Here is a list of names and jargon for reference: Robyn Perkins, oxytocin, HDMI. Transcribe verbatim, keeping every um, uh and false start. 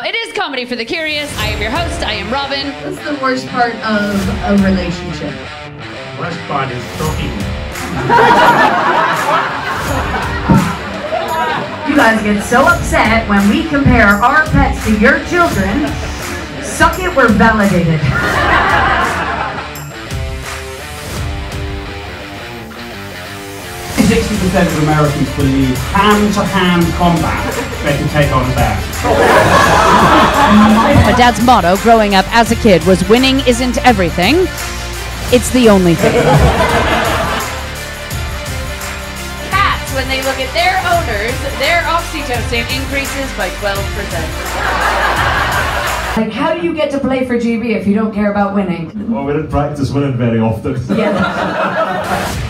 It is Comedy for the Curious. I am your host. I am Robyn. What's the worst part of a relationship? Worst part is talking. You guys get so upset when we compare our pets to your children. Suck it, we're validated. sixty percent of Americans believe hand-to-hand combat they can take on a bear. My dad's motto growing up as a kid was, winning isn't everything, it's the only thing. Cats, when they look at their owners, their oxytocin increases by twelve percent. Like, how do you get to play for G B if you don't care about winning? Well, we didn't practice winning very often. Yeah.